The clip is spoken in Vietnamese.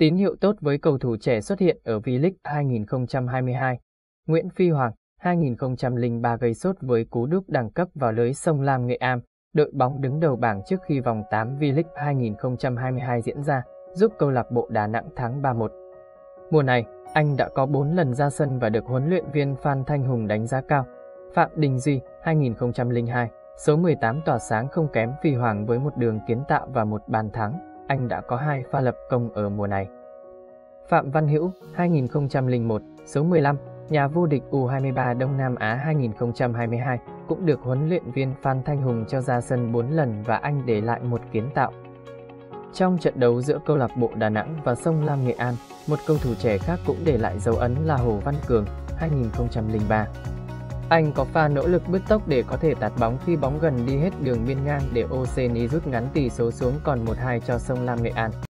Tín hiệu tốt với cầu thủ trẻ xuất hiện ở V-League 2022. Nguyễn Phi Hoàng, 2003 gây sốt với cú đúp đẳng cấp vào lưới Sông Lam Nghệ An, đội bóng đứng đầu bảng trước khi vòng 8 V-League 2022 diễn ra, giúp câu lạc bộ Đà Nẵng thắng 3-1. Mùa này, anh đã có 4 lần ra sân và được huấn luyện viên Phan Thanh Hùng đánh giá cao. Phạm Đình Duy, 2002, số 18 tỏa sáng không kém Phi Hoàng với một đường kiến tạo và một bàn thắng. Anh đã có 2 pha lập công ở mùa này. Phạm Văn Hữu, 2001, số 15, nhà vô địch U23 Đông Nam Á 2022, cũng được huấn luyện viên Phan Thanh Hùng cho ra sân 4 lần và anh để lại một kiến tạo. Trong trận đấu giữa câu lạc bộ Đà Nẵng và Sông Lam Nghệ An, một cầu thủ trẻ khác cũng để lại dấu ấn là Hồ Văn Cường, 2003. Anh có pha nỗ lực bứt tốc để có thể tạt bóng khi bóng gần đi hết đường biên ngang để Oceani rút ngắn tỷ số xuống còn 1-2 cho Sông Lam Nghệ An.